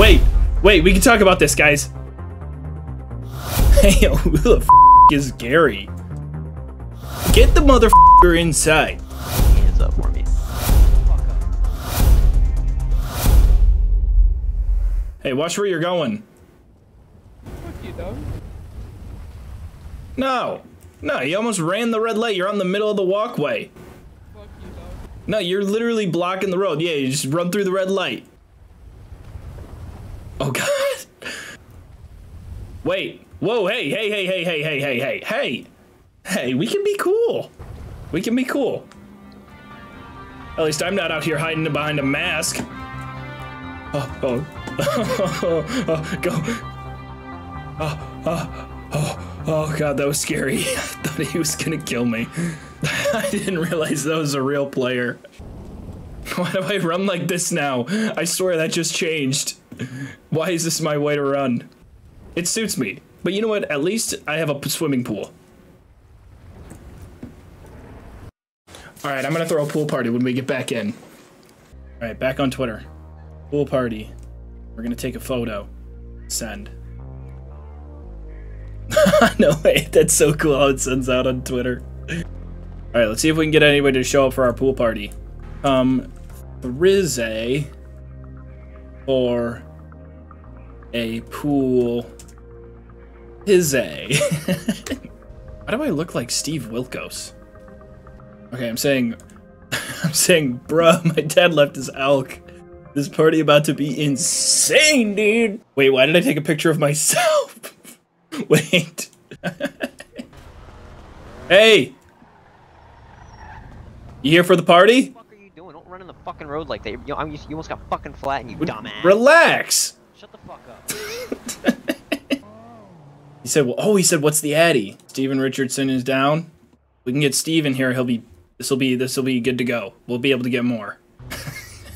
Wait, we can talk about this, guys. Hey, who the f is Gary? Get the motherfucker inside. Hands up for me. Hey, watch where you're going. Fuck you, dog. No, you almost ran the red light. You're on the middle of the walkway. Fuck you, dog. No, you're literally blocking the road. Yeah, you just run through the red light. Oh God. Wait. Whoa, hey. Hey, we can be cool. We can be cool. At least I'm not out here hiding behind a mask. Oh, go. Oh, God, that was scary. I thought he was gonna kill me. I didn't realize that was a real player. Why do I run like this now? I swear that just changed. Why is this my way to run? It suits me. But you know what? At least I have a swimming pool. All right, I'm gonna throw a pool party when we get back in. All right, back on Twitter. Pool party. We're gonna take a photo. Send. No way, that's so cool how it sends out on Twitter. All right, let's see if we can get anybody to show up for our pool party. Rizze or a pool. Why do I look like Steve Wilkos? Okay, I'm saying, bruh, my dad left his elk. This party about to be insane, dude. Wait, why did I take a picture of myself? Wait. Hey. You here for the party? What the fuck are you doing? Don't run in the fucking road like that. You almost got fucking flattened, you dumbass. Relax. Shut the fuck up. He said, well, oh, he said, what's the addy? Steven Richardson is down. We can get Steve in here. He'll be, this'll be good to go. We'll be able to get more.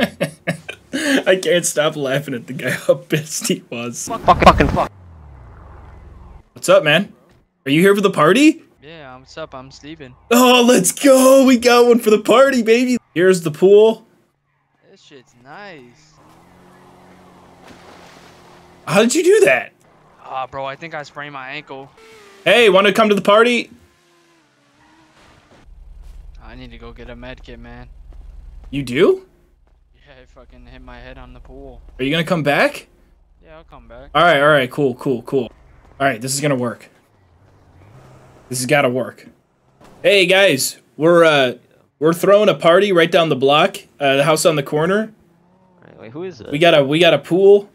I can't stop laughing at the guy, how pissed he was. Fuck. What's up, man? Are you here for the party? Yeah, I'm up. I'm sleeping. Oh, let's go. We got one for the party, baby. Here's the pool. This shit's nice. How did you do that? Bro, I think I sprained my ankle. Hey, want to come to the party? I need to go get a med kit, man. You do? Yeah, I fucking hit my head on the pool. Are you going to come back? Yeah, I'll come back. All right, cool. All right, this is going to work. This has got to work. Hey, guys, we're throwing a party right down the block, the house on the corner. All right, wait, who is it? We got a pool.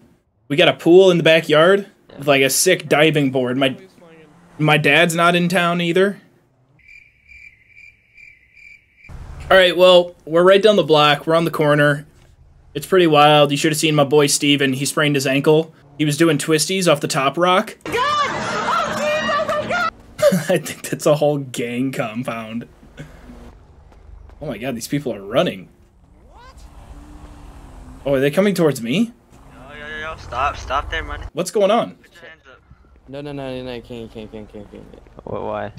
We got a pool in the backyard. With like a sick diving board. My dad's not in town either. All right, well, we're right down the block. We're on the corner. It's pretty wild. You should have seen my boy Steven. He sprained his ankle. He was doing twisties off the top rock. God! Oh, God! I think that's a whole gang compound. Oh my God, these people are running. What? Oh, are they coming towards me? Stop there, man. What's going on? No, can't. Why?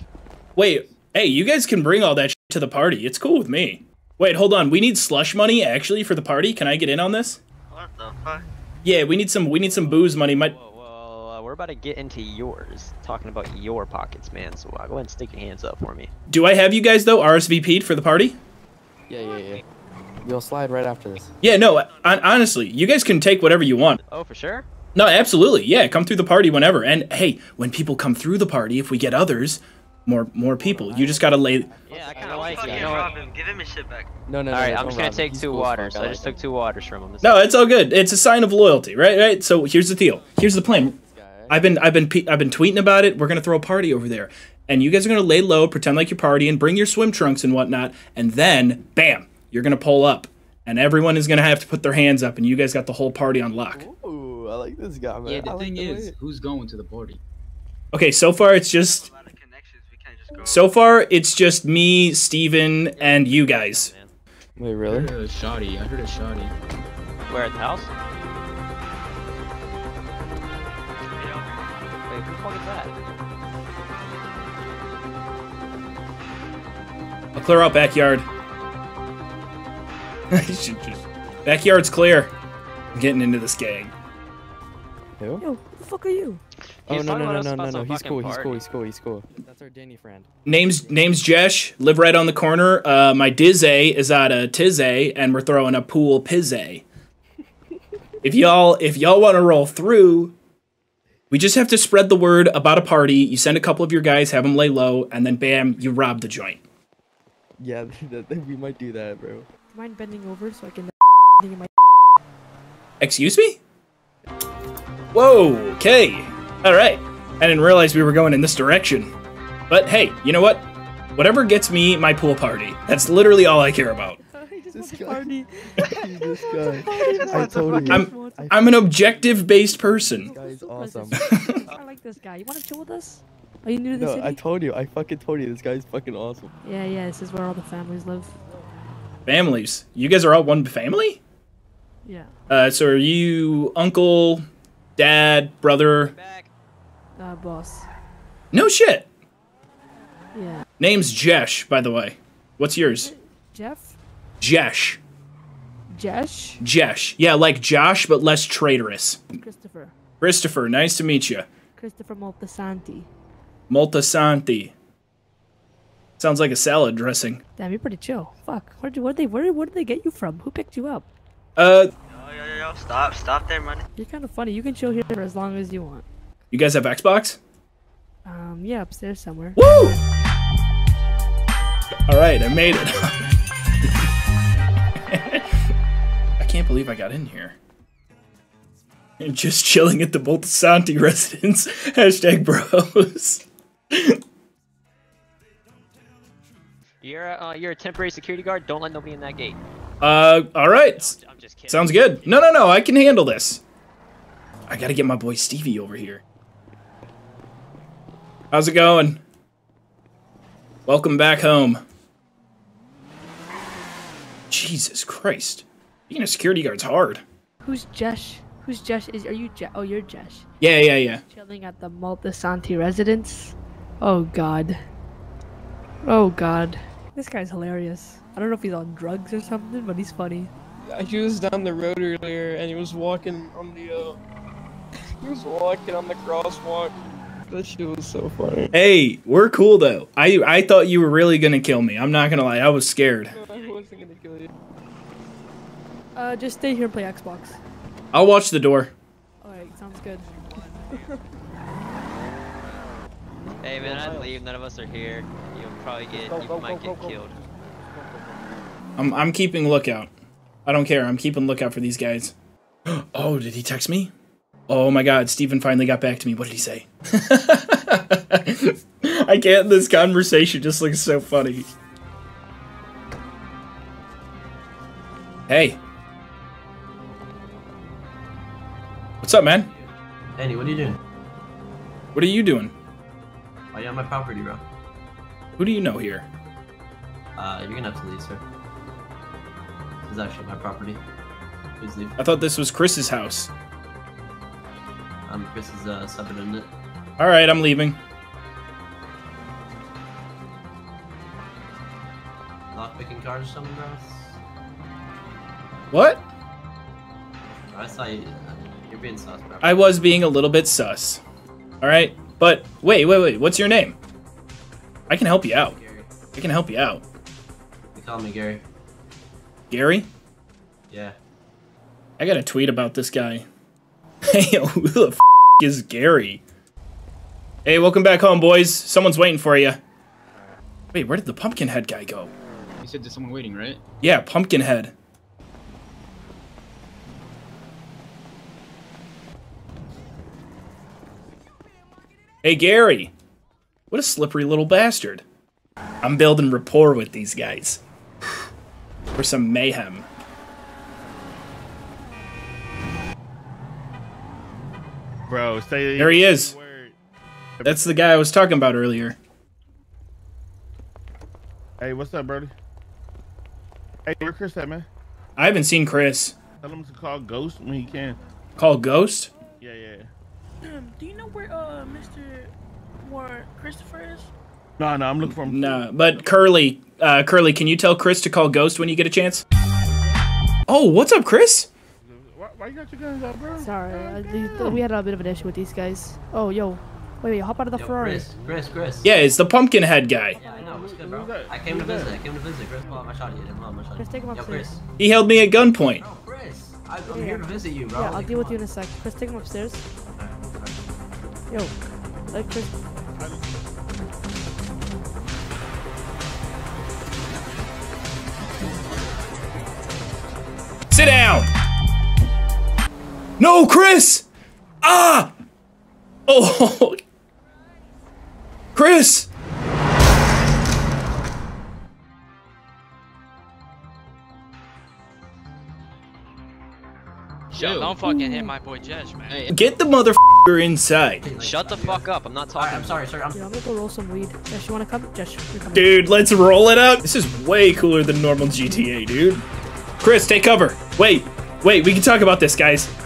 Wait, hey, you guys can bring all that shit to the party. It's cool with me. Wait, hold on. We need slush money actually for the party. Can I get in on this? What the fuck? Yeah, we need some booze money. Whoa, we're about to get into yours. Talking about your pockets, man. So go ahead and stick your hands up for me. Do I have you guys though RSVP'd for the party? Yeah. You'll slide right after this. Yeah, no, honestly, you guys can take whatever you want. Oh, for sure? No, absolutely. Yeah, come through the party whenever. And hey, when people come through the party, if we get others, more people. You just gotta lay. Yeah, I kind of like it. You know what? Give him his shit back. No. All right, I'm just gonna take two waters. I just took two waters from him. No, it's all good. It's a sign of loyalty, right? So here's the deal. Here's the plan. I've been tweeting about it. We're gonna throw a party over there, and you guys are gonna lay low, pretend like you're partying, bring your swim trunks and whatnot, and then bam. You're gonna pull up, and everyone is gonna have to put their hands up, and you guys got the whole party on lock. Ooh, I like this guy, man. Yeah, the thing is, who's going to the party? Okay, so far it's just. So far it's just me, Steven, and you guys. Wait, really? I heard a shoddy. Where, at the house? Wait, who the fuck is that? I'll clear out backyard. Backyard's clear. I'm getting into this gang. Who? Yo, who the fuck are you? Oh, no, he's cool, he's cool. That's our Danny friend. Name's Jesh, live right on the corner. My Dizzy is at a Tizzy, and we're throwing a pool Pizzy. If y'all want to roll through, we just have to spread the word about a party. You send a couple of your guys, have them lay low, and then bam, you rob the joint. Yeah, we might do that, bro. Mind bending over so I can in my... Excuse me? Whoa, okay. Alright. I didn't realize we were going in this direction. But hey, you know what? Whatever gets me my pool party. That's literally all I care about. I'm an objective-based person. This guy's awesome. I like this guy. You want to chill with us? Are you new to the city? I told you. I fucking told you. This guy's fucking awesome. Yeah, yeah. This is where all the families live. Families? You guys are all one family? Yeah. So are you uncle, dad, brother? Boss. No shit. Yeah. Name's Jesh, by the way. What's yours? Jeff? Jesh. Jesh? Jesh. Yeah, like Josh, but less traitorous. Christopher. Christopher, nice to meet you. Christopher Moltisanti. Moltisanti. Sounds like a salad dressing. Damn, you're pretty chill. Fuck. Where did they get you from? Who picked you up? Yo, stop there, man. You're kind of funny. You can chill here for as long as you want. You guys have Xbox? Yeah, upstairs somewhere. Woo! Alright, I made it. I can't believe I got in here. And just chilling at the Moltisanti residence. Hashtag bros. You're a temporary security guard. Don't let nobody in that gate. All right. No, I'm just kidding. Sounds good. No, I can handle this. I gotta get my boy Stevie over here. How's it going? Welcome back home. Jesus Christ. Being a security guard's hard. Who's Jesh? Who's Jesh? Are you Jesh? Oh, you're Jesh. Yeah. Chilling at the Moltisanti residence. Oh God. This guy's hilarious. I don't know if he's on drugs or something, but he's funny. He was down the road earlier, and he was walking on the, crosswalk. That shit was so funny. Hey, we're cool, though. I thought you were really gonna kill me. I'm not gonna lie, I was scared. No, I wasn't gonna kill you. Just stay here and play Xbox. I'll watch the door. Alright, sounds good. Hey, man, I'd leave. None of us are here. You'll probably get, you might get killed. I'm keeping lookout. I don't care. I'm keeping lookout for these guys. Oh, did he text me? Oh my God, Steven finally got back to me. What did he say? I can't. This conversation just looks so funny. Hey. What's up, man? Andy, what are you doing? What are you doing? Are you on my property, bro? Who do you know here? You're gonna have to leave, sir. This is actually my property. Please leave. I thought this was Chris's house. I'm Chris's subordinate. Alright, I'm leaving. Lockpicking cars or something, bro? What? I saw you. You're being sus, bro. I was being a little bit sus. Alright? But wait, what's your name? I can help you out. Gary. I can help you out. They call me Gary. Gary? Yeah. I got a tweet about this guy. Hey, who the f is Gary? Hey, welcome back home, boys. Someone's waiting for you. Wait, where did the pumpkin head guy go? You said there's someone waiting, right? Yeah, pumpkin head. Hey, Gary! What a slippery little bastard. I'm building rapport with these guys. For some mayhem. Bro, say... There he is! Word. That's the guy I was talking about earlier. Hey, what's up, Brody? Hey, where Chris at, man? I haven't seen Chris. Tell him to call Ghost when he can. Call Ghost? Yeah. Do you know where Christopher is? No, I'm looking for him. No, but Curly, can you tell Chris to call Ghost when you get a chance? Oh, what's up, Chris? Why you got your guns out, bro? Sorry, we had a bit of an issue with these guys. Oh, yo. Wait, hop out of the Ferrari. Chris. Yeah, it's the pumpkin head guy. Yeah, I know. What's good, bro? I came to visit. Chris, blow out my shot at you. Chris, take him upstairs. Yo, Chris. He held me at gunpoint. Oh, Chris. I'm here to visit you, bro. Yeah, I'll deal with you in a sec. Chris, take him upstairs. Yo. Like, Chris. Sit down! No, Chris! Ah! Oh! Chris! Yo, don't fucking hit my boy Jesh, man. Get the motherfucker inside. Shut the fuck up, I'm not talking. Right, I'm sorry, sir. Dude, I'm gonna go roll some weed. Jesh, you wanna come? Jesh, dude, let's roll it up! This is way cooler than normal GTA, dude. Chris, take cover. Wait, we can talk about this, guys.